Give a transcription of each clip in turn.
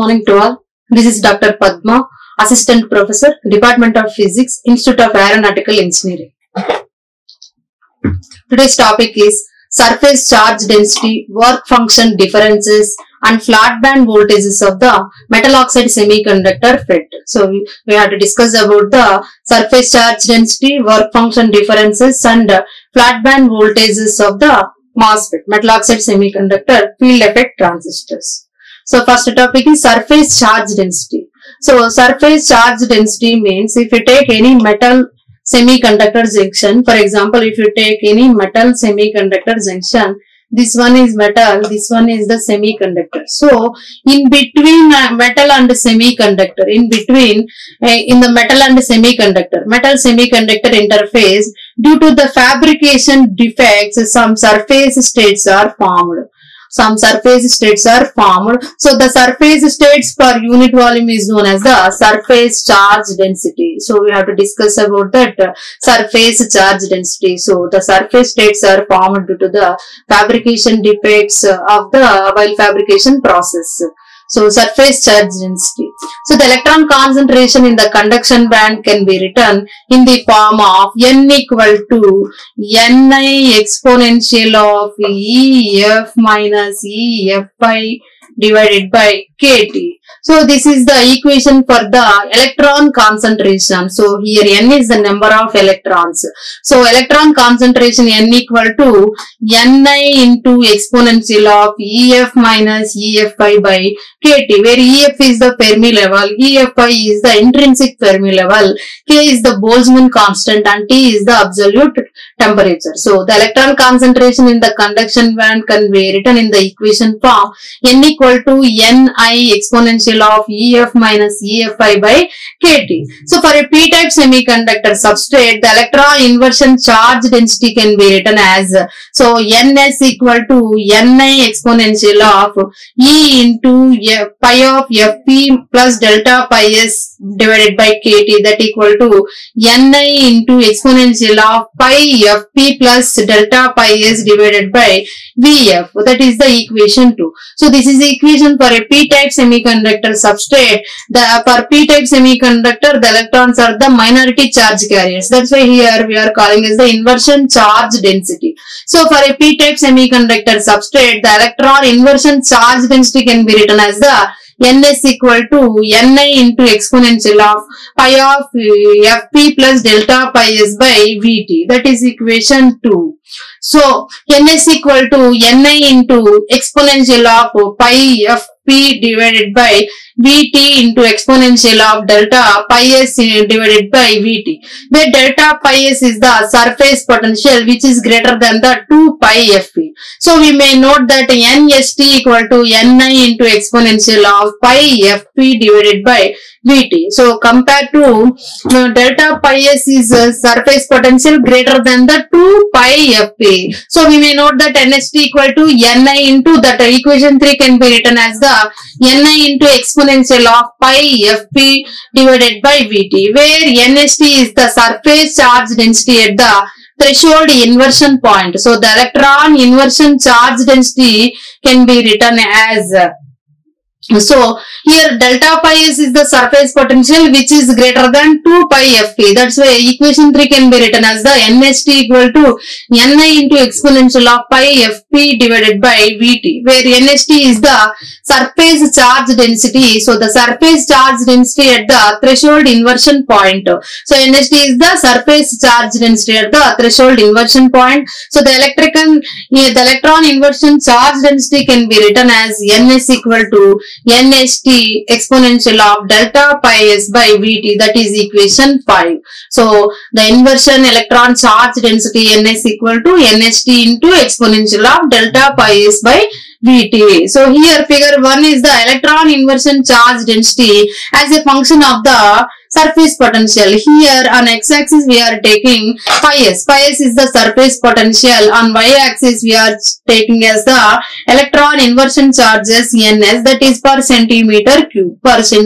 morning to all. This is Dr. Padma, Assistant Professor, Department of Physics, Institute of Aeronautical Engineering. Today's topic is surface charge density, work function differences and flat band voltages of the metal oxide semiconductor FET. So, we have to discuss about the surface charge density, work function differences and flat band voltages of the MOSFET, metal oxide semiconductor field effect transistors. So, first topic is surface charge density. So, surface charge density means if you take any metal semiconductor junction, for example, if you take any metal semiconductor junction, this one is metal, this one is the semiconductor. So, in between metal and semiconductor, in the metal and semiconductor, metal-semiconductor interface, due to the fabrication defects, some surface states are formed. So, the surface states per unit volume is known as the surface charge density. So, we have to discuss about that surface charge density. So, the surface states are formed due to the fabrication defects of the while fabrication process. So, surface charge density. So, the electron concentration in the conduction band can be written in the form of N equal to Ni exponential of EF minus EFi divided by KT. So, this is the equation for the electron concentration. So, here N is the number of electrons. So, electron concentration N equal to Ni into exponential of EF minus EFi by KT, where EF is the Fermi level, EFi is the intrinsic Fermi level, K is the Boltzmann constant and T is the absolute temperature. So, the electron concentration in the conduction band can be written in the equation form N equal to Ni exponential of EF minus EFi by KT. So, for a p-type semiconductor substrate, the electron inversion charge density can be written as, so Ns equal to Ni exponential of E into pi of Fp plus delta pi s divided by KT, that equal to Ni into exponential of pi Fp plus delta pi s divided by Vf. That is the equation 2. So, this is the equation for a p-type semiconductor substrate. For p-type semiconductor, the electrons are the minority charge carriers. That's why here we are calling as the inversion charge density. So, for a p-type semiconductor substrate, the electron inversion charge density can be written as the Ns equal to Ni into exponential of pi of Fp plus delta pi s by Vt. That is equation 2. So, Ns equal to Ni into exponential of pi Fp divided by Vt into exponential of delta pi s divided by Vt, where delta pi s is the surface potential which is greater than the 2 pi Fp. So, we may note that Nst equal to Ni into exponential of pi Fp divided by Vt. So, compared to delta pi s is surface potential greater than the 2 pi Fp. So, we may note that Nst equal to Ni into, that equation 3 can be written as the Ni into exponential of pi Fp divided by Vt, where Nst is the surface charge density at the threshold inversion point. So, the electron inversion charge density can be written as, so here delta pi s is the surface potential which is greater than 2 pi Fp. That's why equation 3 can be written as the Nst equal to Ni into exponential of pi Fp divided by Vt, where Nst is the surface charge density. So, the surface charge density at the threshold inversion point. So, Nst is the surface charge density at the threshold inversion point. So, the electron inversion charge density can be written as Ns equal to Nst exponential of delta pi s by Vt, that is equation 5. So, the inversion electron charge density Ns equal to Nst into exponential of delta pi s by Vt. So, here figure 1 is the electron inversion charge density as a function of the surface potential. Here on x-axis we are taking pi s is the surface potential. On y-axis we are taking as the electron inversion charges ns, that is per centimeter cube, so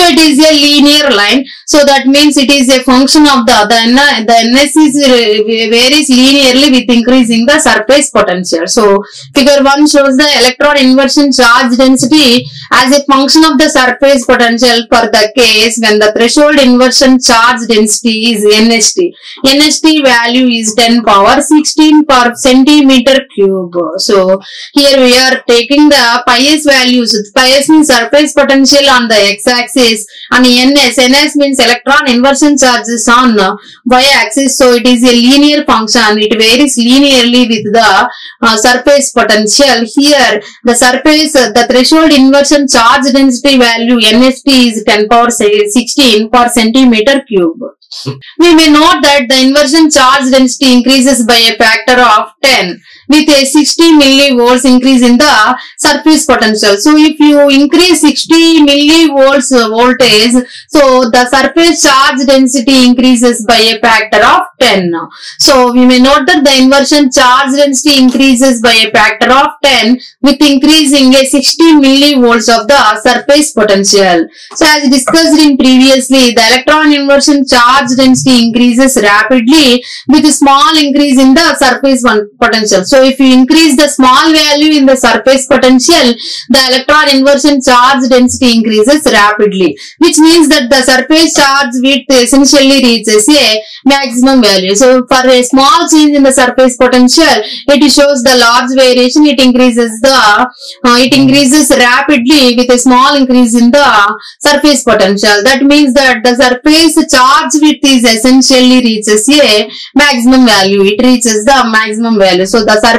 it is a linear line. So that means it is a function of the ns is varies linearly with increasing the surface potential. So figure 1 shows the electron inversion charge density as a function of the surface potential for the case when the threshold inversion charge density is NHT. NHT value is 10^16 per centimeter cube. So here we are taking the pi s values. Pi s means surface potential on the x-axis, and ns means electron inversion charges on y-axis. So it is a linear function. It varies linearly with the surface potential. Here the surface, the threshold inversion charge density value NHT is 10^16 per centimeter cube. We may note that the inversion charge density increases by a factor of 10 with a 60 millivolts increase in the surface potential. So if you increase 60 millivolts voltage, so the surface charge density increases by a factor of 10. So we may note that the inversion charge density increases by a factor of 10 with increasing a 60 millivolts of the surface potential. So as discussed in previously, the electron inversion charge density increases rapidly with a small increase in the surface potential. So if you increase the small value in the surface potential, the electron inversion charge density increases rapidly, which means that the surface charge width essentially reaches a maximum value. So for a small change in the surface potential, it shows the large variation. It increases rapidly with a small increase in the surface potential. That means that the surface charge width is essentially reaches a maximum value. It reaches the maximum value. So the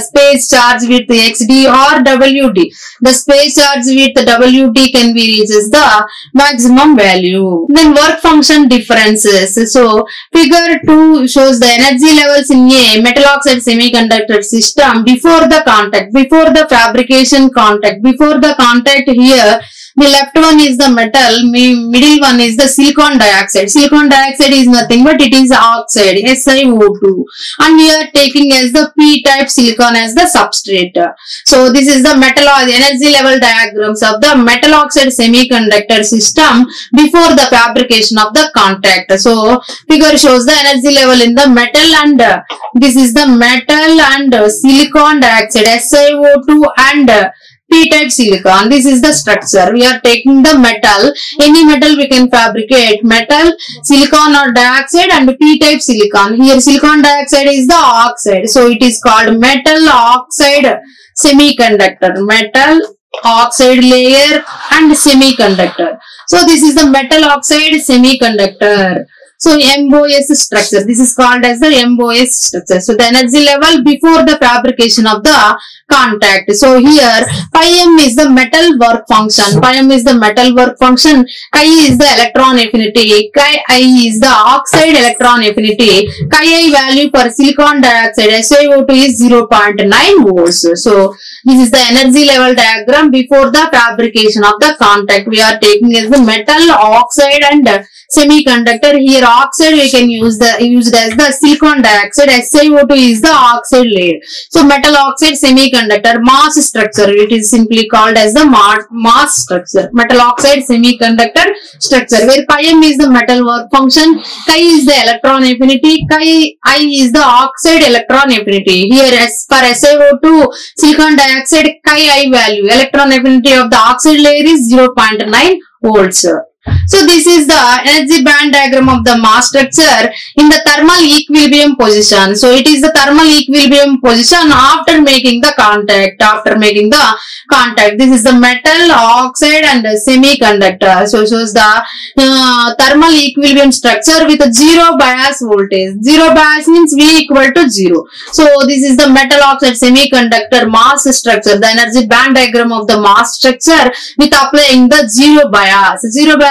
space charge width xd or wd, the space charge width wd can be reaches the maximum value. Then work function differences. So figure 2 shows the energy levels in a metal oxide semiconductor system before the contact, before the fabrication contact, before the contact. Here the left one is the metal, middle one is the silicon dioxide. Silicon dioxide is nothing but it is oxide, SiO2. And we are taking as the p-type silicon as the substrate. So this is the metal energy level diagrams of the metal oxide semiconductor system before the fabrication of the contact. So figure shows the energy level in the metal, and this is the metal and silicon dioxide, SiO2 and p-type silicon. This is the structure. We are taking the metal, any metal we can fabricate, metal, silicon or dioxide and p-type silicon. Here silicon dioxide is the oxide, so it is called metal oxide semiconductor, metal oxide layer and semiconductor. So this is the metal oxide semiconductor. So MOS structure, this is called as the MOS structure. So the energy level before the fabrication of the contact. So here pi m is the metal work function, chi is the electron affinity, chi I is the oxide electron affinity. Chi I value for silicon dioxide SiO2 is 0.9 volts. So this is the energy level diagram before the fabrication of the contact. We are taking as the metal oxide and semiconductor. Here oxide we can use as the silicon dioxide, SiO2 is the oxide layer. So metal oxide semiconductor mass structure, it is simply called as the mass structure, metal oxide semiconductor structure, where pi m is the metal work function, chi is the electron affinity, chi I is the oxide electron affinity. Here as per SiO2 silicon dioxide, chi I value, electron affinity of the oxide layer is 0.9 volts. So this is the energy band diagram of the mass structure in the thermal equilibrium position. So it is the thermal equilibrium position after making the contact, This is the metal, oxide and semiconductor. So it shows the thermal equilibrium structure with a zero bias voltage. Zero bias means V equal to 0. So this is the metal oxide semiconductor mass structure, the energy band diagram of the mass structure with applying the zero bias.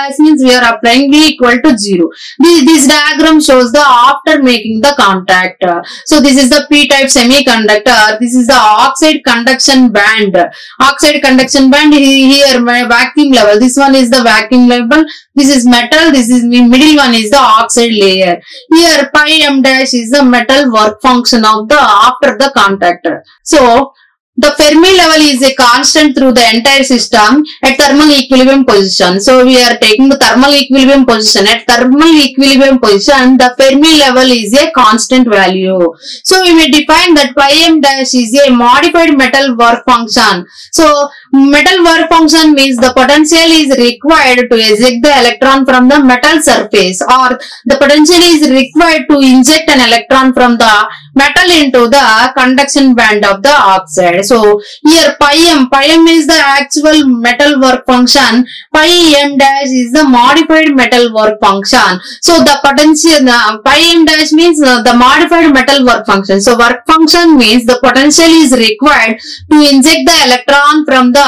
bias means we are applying B equal to 0. This diagram shows the after making the contact. So this is the p-type semiconductor. This is the oxide conduction band. Oxide conduction band here my vacuum level. This one is the vacuum level. This is metal. This is the middle one is the oxide layer. Here pi m dash is the metal work function of the after the contactor. So the Fermi level is a constant through the entire system at thermal equilibrium position. So we are taking the thermal equilibrium position. At thermal equilibrium position, the Fermi level is a constant value. So we may define that pi m dash is a modified metal work function. So metal work function means the potential is required to eject the electron from the metal surface, or the potential is required to inject an electron from the metal into the conduction band of the oxide. So here pi m is the actual metal work function, pi m dash is the modified metal work function. So the potential, pi m dash means the modified metal work function. So work function means the potential is required to inject the electron from the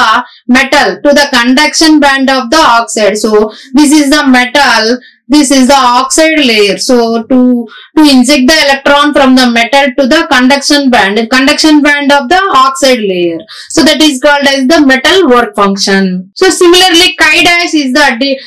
metal to the conduction band of the oxide. So this is the metal, this is the oxide layer. So to inject the electron from the metal to the conduction band of the oxide layer. So that is called as the metal work function. So similarly, chi dash is the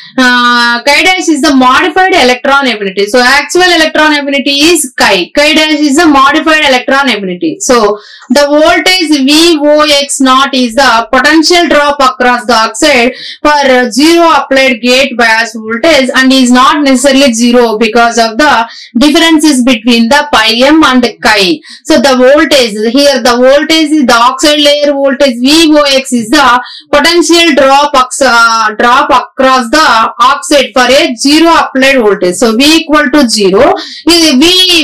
modified electron affinity. So actual electron affinity is chi. Chi dash is the modified electron affinity. So the voltage Vox0 is the potential drop across the oxide for 0 applied gate bias voltage, and is not necessarily 0 because of the differences between the pi m and chi. So the voltage, here the voltage is the oxide layer voltage Vox is the potential drop across the oxide for a 0 applied voltage. So V equal to 0.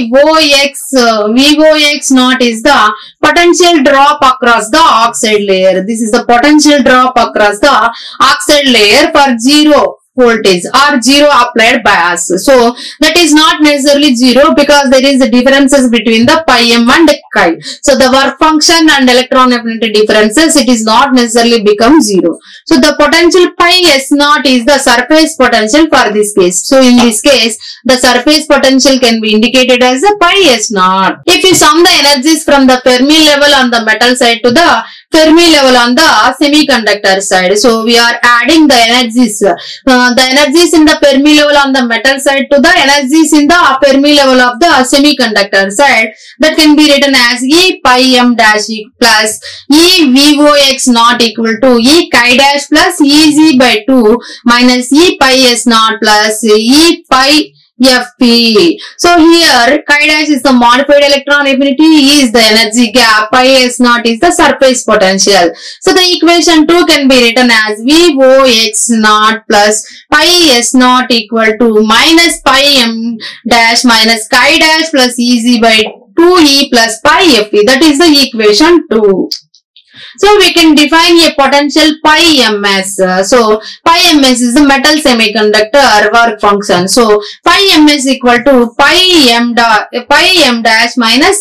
Vox naught is the potential drop across the oxide layer. This is the potential drop across the oxide layer for 0 voltage or 0 applied bias. So that is not necessarily 0 because there is the differences between the pi m and chi. So the work function and electron affinity differences, it is not necessarily become 0. So the potential pi s0 is the surface potential for this case. So in this case, the surface potential can be indicated as the pi s0. If you sum the energies from the Fermi level on the metal side to the Fermi level on the semiconductor side, so we are adding the energies in the Fermi level on the metal side to the energies in the Fermi level of the semiconductor side, that can be written as E pi m dash plus E Vox naught equal to E chi dash plus E z by 2 minus E pi s naught plus E pi FP. So here chi dash is the modified electron affinity, E is the energy gap, pi s0 is the surface potential. So the equation 2 can be written as Vox0 plus pi s0 equal to minus pi m dash minus chi dash plus Ez by 2E plus pi FP. That is the equation 2. So we can define a potential pi ms. So pi ms is the metal semiconductor work function. So pi ms equal to pi m dash minus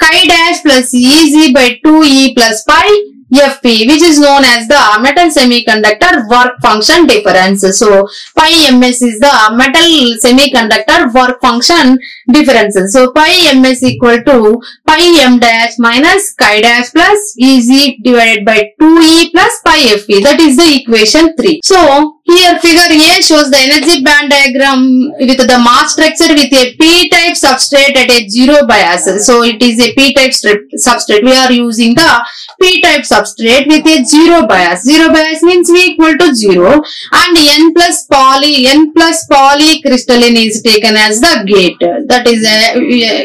chi dash plus ez by 2e plus pi fp, which is known as the metal semiconductor work function difference. So pi ms is the metal semiconductor work function differences. So pi ms equal to pi m dash minus chi dash plus ez divided by 2e plus pi fp. That is the equation 3. So here figure A shows the energy band diagram with the mass structure with a p-type substrate at a 0 bias. So it is a p-type substrate. We are using the p-type substrate with a 0 bias. 0 bias means V equal to 0, and n plus poly crystalline is taken as the gate. That is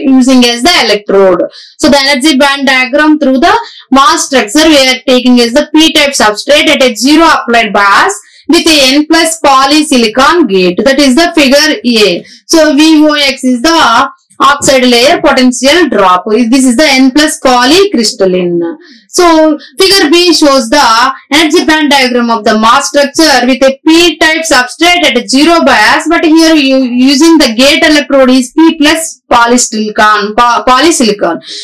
using as the electrode. So the energy band diagram through the mass structure we are taking as the p-type substrate at a 0 applied bias with a n plus polysilicon gate. That is the figure A. So Vox is the oxide layer potential drop. This is the n plus polycrystalline. So figure B shows the energy band diagram of the mass structure with a p-type substrate at zero bias, but here you using the gate electrode is p plus polysilicon.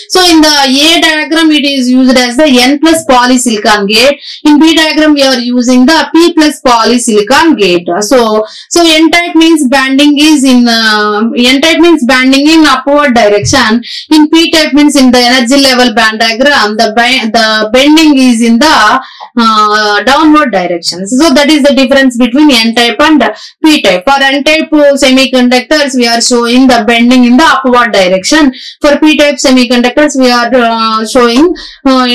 So in the A diagram it is used as the n plus polysilicon gate. In B diagram we are using the p plus polysilicon gate. So n-type means banding is in upward direction. In p-type means in the energy level band diagram the bending is in the downward direction. So that is the difference between n-type and p-type. For n-type semiconductors we are showing the bending in the upward direction. For p-type semiconductors we are showing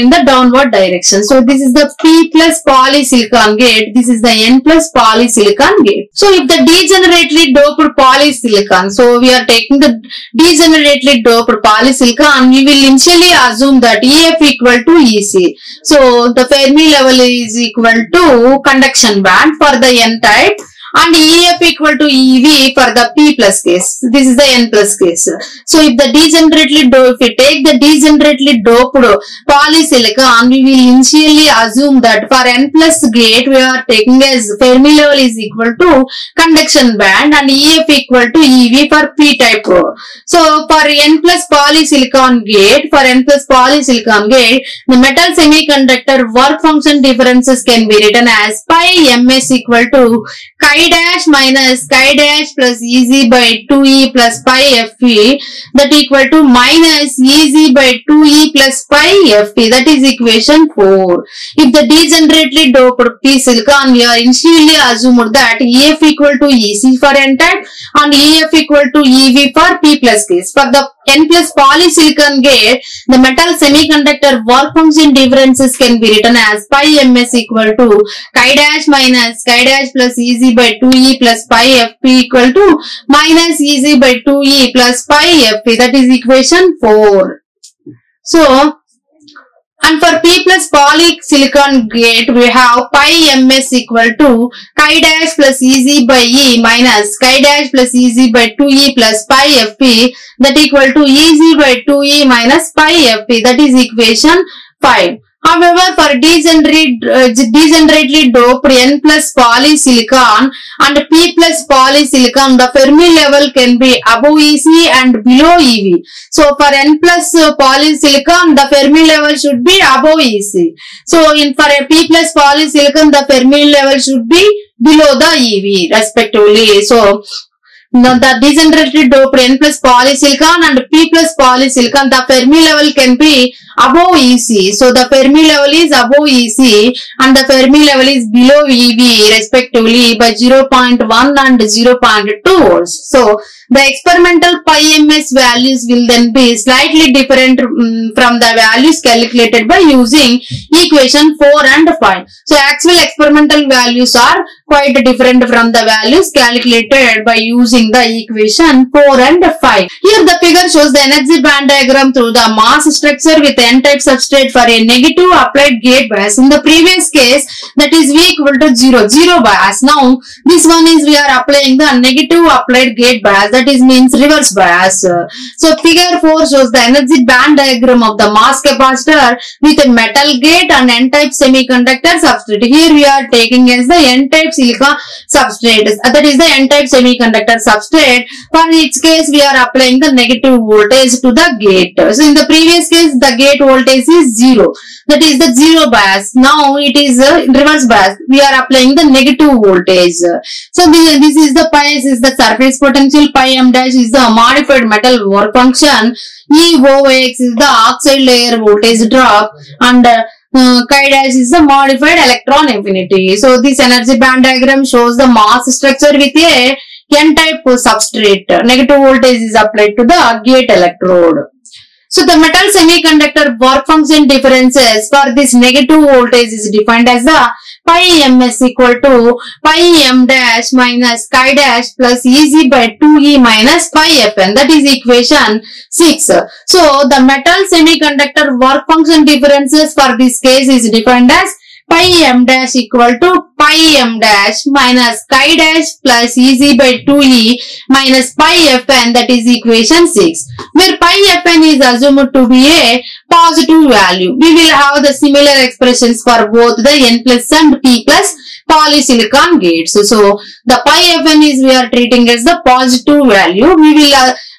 in the downward direction. So this is the p plus polysilicon gate. This is the n plus polysilicon gate. So if the degenerately doped polysilicon, so we are taking the degenerately doped polysilicon, we will initially assume that EF equal to EC. So the Fermi level is equal to conduction band for the n-type, and EF equal to EV for the P plus case. This is the N plus case. So if the degenerately doped, if we take the degenerately doped polysilicon, we will initially assume that for N plus gate we are taking as Fermi level is equal to conduction band and EF equal to EV for P type. So for N plus polysilicon gate, the metal semiconductor work function differences can be written as pi ms equal to chi dash minus chi dash plus Ez by 2E plus pi Fe, that equal to minus Ez by 2E plus pi Fe. That is equation 4. If the degenerately doped P silicon, we are initially assumed that EF equal to EC for n-type and EF equal to EV for P plus case. For the N plus polysilicon gate, the metal semiconductor work function differences can be written as pi ms equal to chi dash minus chi dash plus Ez by 2E plus pi Fp equal to minus Ez by 2E plus pi Fp. That is equation 4. So, and for P plus polysilicon gate, we have pi ms equal to chi dash plus Ez by E minus chi dash plus Ez by 2E plus pi Fp, that equal to Ez by 2E minus pi Fp. That is equation 5. However, for degenerately doped N plus polysilicon and P plus polysilicon, the Fermi level can be above EC and below EV. So, for N plus polysilicon, the Fermi level should be above EC. So, for P plus polysilicon, the Fermi level should be below the EV respectively. So, the degenerately doped N plus polysilicon and P plus polysilicon, the Fermi level can be above EC. So the Fermi level is above EC and the Fermi level is below EV respectively by 0.1 and 0.2 volts. So the experimental pi ms values will then be slightly different from the values calculated by using equation 4 and 5. So actual experimental values are quite different from the values calculated by using the equation 4 and 5. Here the figure shows the energy band diagram through the mass structure with n-type substrate for a negative applied gate bias. In the previous case, that is V equal to 0 bias. Now this one is we are applying the negative applied gate bias, that is means reverse bias. So figure 4 shows the energy band diagram of the mass capacitor with a metal gate and n-type semiconductor substrate. Here we are taking as the n-type silicon substrate, that is the n-type semiconductor substrate. For each case we are applying the negative voltage to the gate. So in the previous case the gate voltage is 0, that is the 0 bias. Now it is reverse bias, we are applying the negative voltage. So this is the pi is the surface potential, pi m dash is the modified metal work function, E over X is the oxide layer voltage drop, and chi dash is the modified electron affinity. So this energy band diagram shows the mass structure with a n-type substrate. Negative voltage is applied to the gate electrode. So the metal semiconductor work function differences for this negative voltage is defined as the pi ms equal to pi m dash minus chi dash plus Ez by 2E minus pi Fn. That is equation 6. So the metal semiconductor work function differences for this case is defined as pi m dash equal to pi m dash minus chi dash plus Eg by 2E minus pi Fn, that is equation 6. Where pi Fn is assumed to be a positive value. We will have the similar expressions for both the N plus and P plus polysilicon gates. So, the pi Fn is we are treating as the positive value.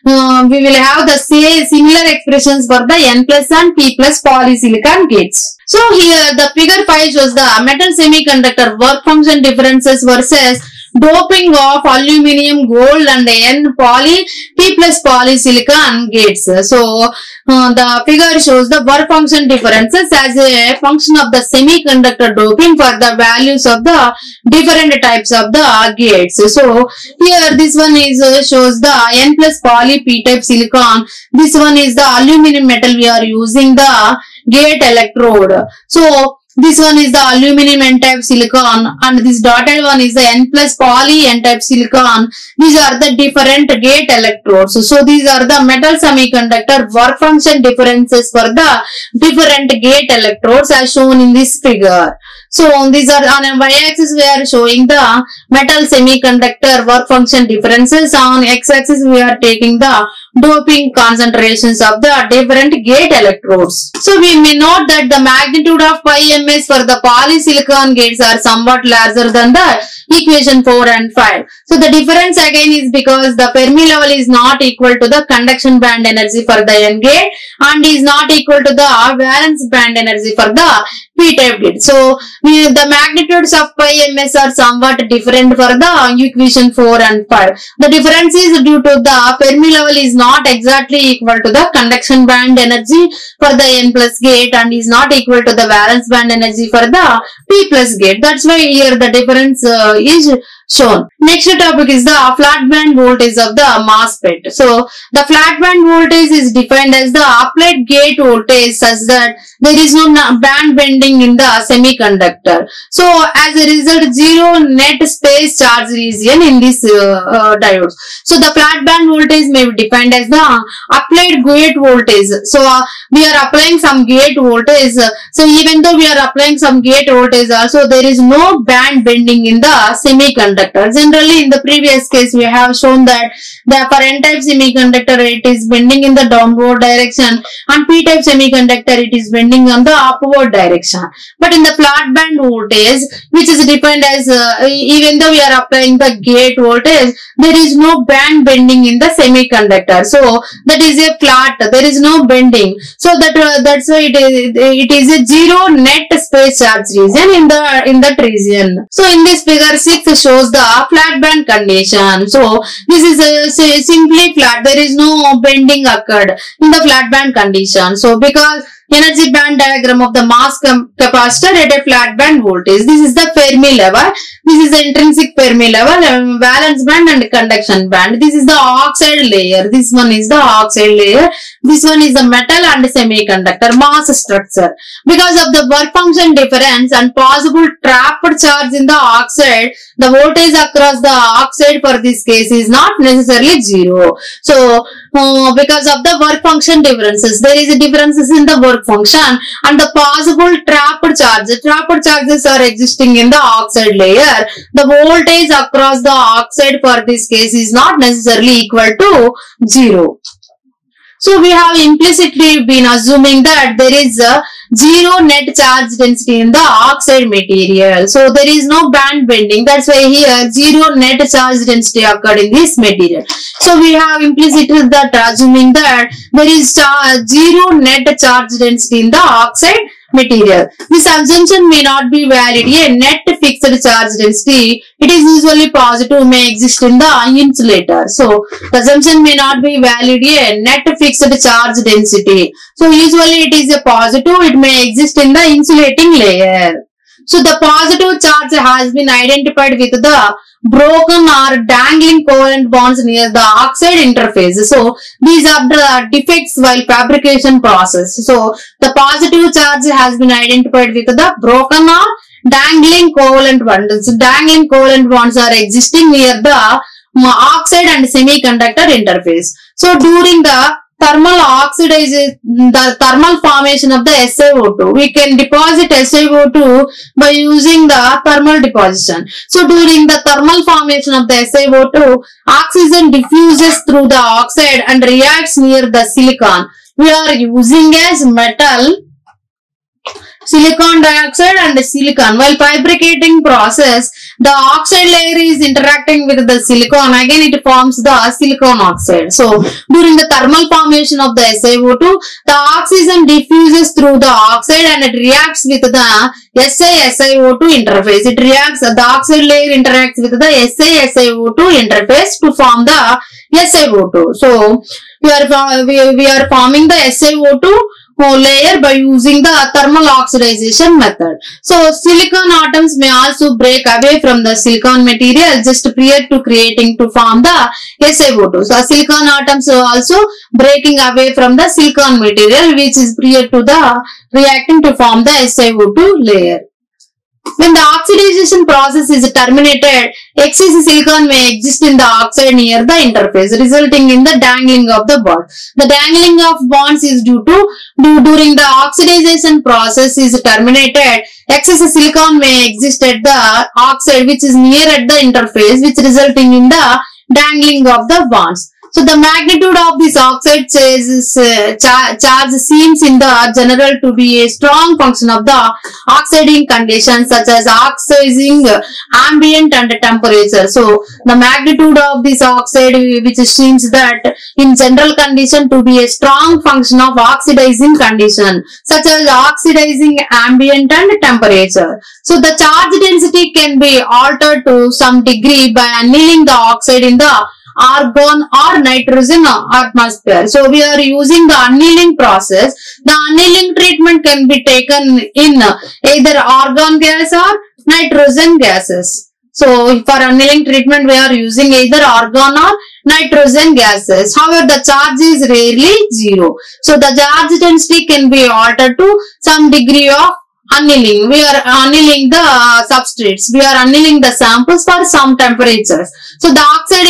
We will have the similar expressions for the N plus and P plus polysilicon gates. So, here the figure 5 shows the metal semiconductor work function differences versus doping of aluminum, gold and N poly P plus polysilicon gates. So, the figure shows the work function differences as a function of the semiconductor doping for the values of the different types of the gates. So, here this one is shows the N plus poly P-type silicon. This one is the aluminum metal we are using the gate electrode. So, this one is the aluminum N-type silicon and this dotted one is the N plus poly N-type silicon. These are the different gate electrodes. So, these are the metal semiconductor work function differences for the different gate electrodes as shown in this figure. So, these are on a y-axis we are showing the metal semiconductor work function differences. On x-axis we are taking the doping concentrations of the different gate electrodes. So, we may note that the magnitude of pi ms for the polysilicon gates are somewhat larger than the equation 4 and 5. So, the difference again is because the Fermi level is not equal to the conduction band energy for the N gate and is not equal to the valence band energy for the P-type gate. So, the magnitudes of pi ms are somewhat different for the equation 4 and 5. The difference is due to the Fermi level is not exactly equal to the conduction band energy for the N plus gate and is not equal to the valence band energy for the P plus gate. That's why here the difference is shown. Next topic is the flat band voltage of the MOSFET. So, the flat band voltage is defined as the applied gate voltage such that there is no band bending in the semiconductor. So, as a result, zero net space charge region in this diodes. So, the flat band voltage may be defined as the applied gate voltage. So, we are applying some gate voltage. So, even though we are applying some gate voltage also, there is no band bending in the semiconductor. Generally, in the previous case, we have shown that for N-type semiconductor, it is bending in the downward direction and P-type semiconductor, it is bending on the upward direction. But in the flat band voltage, which is defined as even though we are applying the gate voltage, there is no band bending in the semiconductor. So that is a flat. There is no bending. So that's why it is a zero net space charge region in that region. So in this figure 6 shows the flat band condition. So this is simply flat. There is no bending occurred in the flat band condition. So because energy band diagram of the mass capacitor at a flat band voltage. This is the Fermi level. This is the intrinsic Fermi level, valence band and conduction band. This is the oxide layer. This one is the oxide layer. This one is the metal and semiconductor mass structure. Because of the work function difference and possible trapped charge in the oxide, the voltage across the oxide for this case is not necessarily zero. So, because of the work function differences, there is a differences in the work function and the possible trapped charge. Trapped charges are existing in the oxide layer. The voltage across the oxide for this case is not necessarily equal to zero. So, we have implicitly been assuming that there is a zero net charge density in the oxide material. So, there is no band bending. That's why here zero net charge density occurred in this material. So, we have implicitly that assuming that there is zero net charge density in the oxide material. This assumption may not be valid. A net fixed charge density, it is usually positive, may exist in the insulator. So, the assumption may not be valid. A net fixed charge density. So, usually it is a positive, it may exist in the insulating layer. So, the positive charge has been identified with the broken or dangling covalent bonds near the oxide interface. So, these are the defects while fabrication process. So, the positive charge has been identified with the broken or dangling covalent bonds. So, dangling covalent bonds are existing near the oxide and semiconductor interface. So, during the thermal oxidation, the thermal formation of the SiO2. We can deposit SiO2 by using the thermal deposition. So during the thermal formation of the SiO2, oxygen diffuses through the oxide and reacts near the silicon. We are using as metal silicon dioxide and the silicon. While fabricating process, the oxide layer is interacting with the silicon. Again, it forms the silicon oxide. So, during the thermal formation of the SiO2, the oxygen diffuses through the oxide and it reacts with the Si-SiO2 interface. It reacts, the oxide layer interacts with the Si-SiO2 interface to form the SiO2. So, we are forming the SiO2 layer by using the thermal oxidation method. So, silicon atoms may also break away from the silicon material just prior to creating to form the SiO2. So, silicon atoms are also breaking away from the silicon material which is prior to the reacting to form the SiO2 layer. When the oxidation process is terminated, excess silicon may exist in the oxide near the interface, resulting in the dangling of the bond. The dangling of bonds is due to during the oxidation process is terminated, excess silicon may exist at the oxide which is near at the interface, which resulting in the dangling of the bonds. So, the magnitude of this oxide charge seems in the general to be a strong function of the oxiding conditions such as oxidizing ambient and temperature. So, the magnitude of this oxide which seems that in general condition to be a strong function of oxidizing condition such as oxidizing ambient and temperature. So, the charge density can be altered to some degree by annealing the oxide in the argon or nitrogen atmosphere. So, we are using the annealing process. The annealing treatment can be taken in either argon gas or nitrogen gases. So, for annealing treatment, we are using either argon or nitrogen gases. However, the charge is rarely zero. So, the charge density can be altered to some degree of annealing. We are annealing the substrates. We are annealing the samples for some temperatures. So, the oxide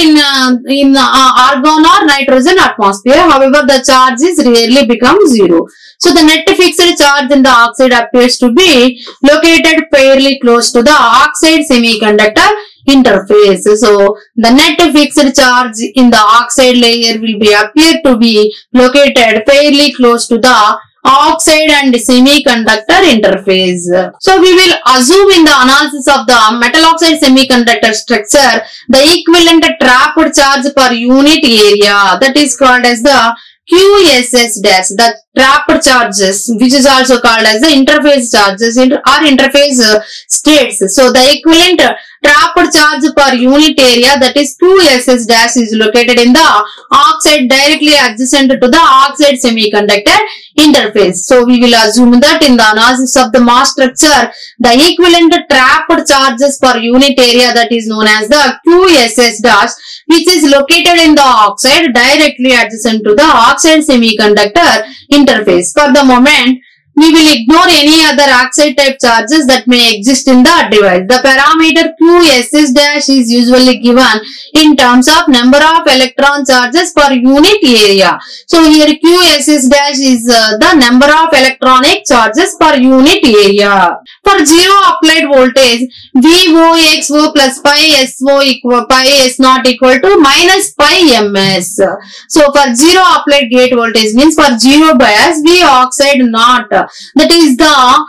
in argon or nitrogen atmosphere. However, the charge is rarely become zero. So, the net fixed charge in the oxide appears to be located fairly close to the oxide semiconductor interface. So, the net fixed charge in the oxide layer will be appear to be located fairly close to the oxide and semiconductor interface. So, we will assume in the analysis of the metal oxide semiconductor structure, the equivalent trapped charge per unit area, that is called as the QSS dash, the trapped charges, which is also called as the interface charges or interface states. So, the equivalent trapped charge per unit area, that is QSS dash, is located in the oxide directly adjacent to the oxide semiconductor interface. So, we will assume that in the analysis of the mass structure, the equivalent trapped charges per unit area, that is known as the QSS dash, which is located in the oxide directly adjacent to the oxide semiconductor interface. For the moment, we will ignore any other oxide type charges that may exist in the device. The parameter QSS dash is usually given in terms of number of electron charges per unit area. So, here QSS dash is the number of electronic charges per unit area. For zero applied voltage, VOXO plus pi SO equal pi S not equal to minus pi MS. So, for zero applied gate voltage means for zero bias, V oxide not, that is the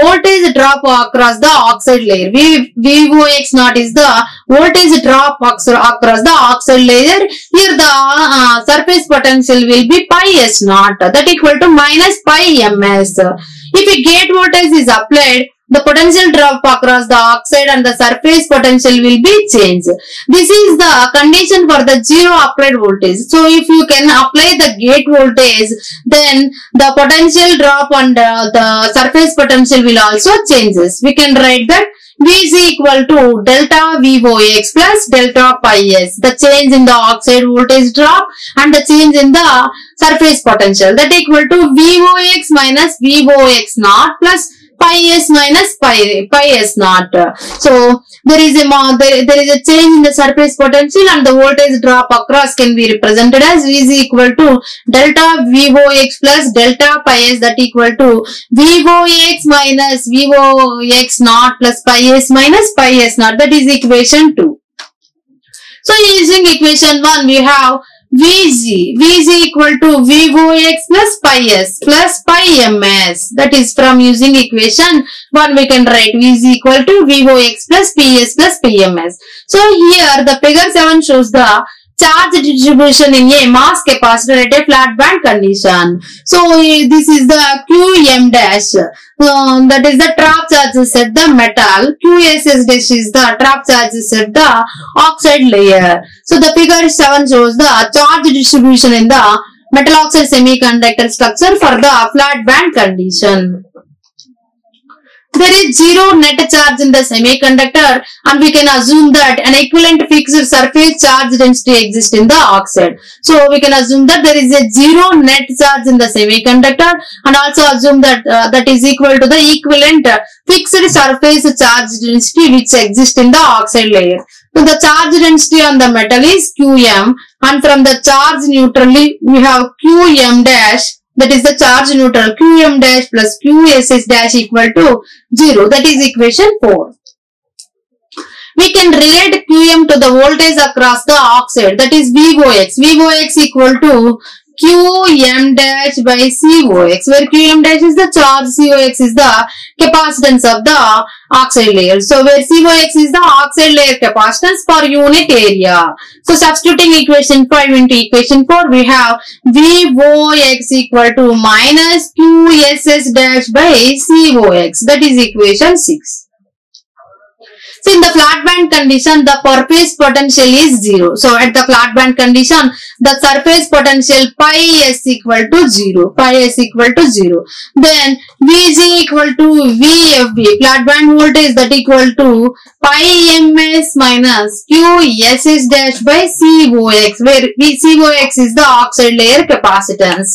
voltage drop across the oxide layer. VOX naught is the voltage drop across the oxide layer. Here the surface potential will be pi S naught, that equal to minus pi MS. If a gate voltage is applied, the potential drop across the oxide and the surface potential will be changed. This is the condition for the zero applied voltage. So, if you can apply the gate voltage, then the potential drop and the surface potential will also change. We can write that V is equal to delta VOX plus delta pi S, the change in the oxide voltage drop and the change in the surface potential, that equal to VOX minus VOX naught plus pi S minus pi S naught. So, there is a change in the surface potential, and the voltage drop across can be represented as V is equal to delta Vox plus delta pi s, that equal to Vox minus Vox naught plus pi s minus pi s naught. That is equation 2. So using equation 1, we have Vg equal to Vox plus pi s plus pi ms. That is, from using equation 1 we can write Vg equal to Vox plus ps plus pi ms. So here the figure 7 shows the charge distribution in a mass capacitor at a flat band condition. So this is the Qm dash. That is the trap charges at the metal. Qss dash is the trap charges at the oxide layer. So the figure 7 shows the charge distribution in the metal oxide semiconductor structure for the flat band condition. There is zero net charge in the semiconductor, and we can assume that an equivalent fixed surface charge density exists in the oxide. So we can assume that there is a zero net charge in the semiconductor, and also assume that that is equal to the equivalent fixed surface charge density which exists in the oxide layer. So the charge density on the metal is Qm, and from the charge neutrally we have Qm dash. That is the charge neutral. Qm dash plus Qss dash equal to 0. That is equation 4. We can relate Qm to the voltage across the oxide. That is Vox. Vox equal to Qm dash by Cox, where Qm dash is the charge, Cox is the capacitance of the oxide layer. So where Cox is the oxide layer capacitance per unit area. So substituting equation 5 into equation 4, we have Vox equal to minus Qss dash by Cox. That is equation 6. So in the flat band condition, the surface potential is 0. So at the flat band condition, the surface potential pi s equal to 0. Pi s equal to 0. Then Vg equal to Vfb. Flat band voltage that equal to pi ms minus Qss dash by Cox, where Cox is the oxide layer capacitance.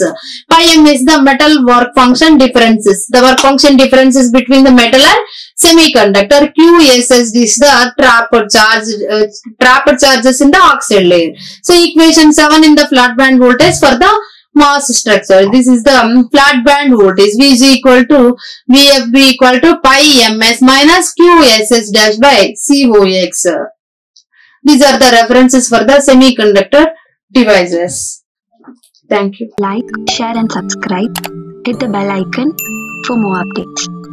Pi m is the metal work function differences. The work function differences between the metal and semiconductor. Qss is the trap charges in the oxide layer. So equation 7 in the flat band voltage for the mass structure. This is the flat band voltage. Vg equal to Vfb equal to pi ms minus Qss dash by Cox. These are the references for the semiconductor devices. Thank you. Like, share and subscribe. Hit the bell icon for more updates.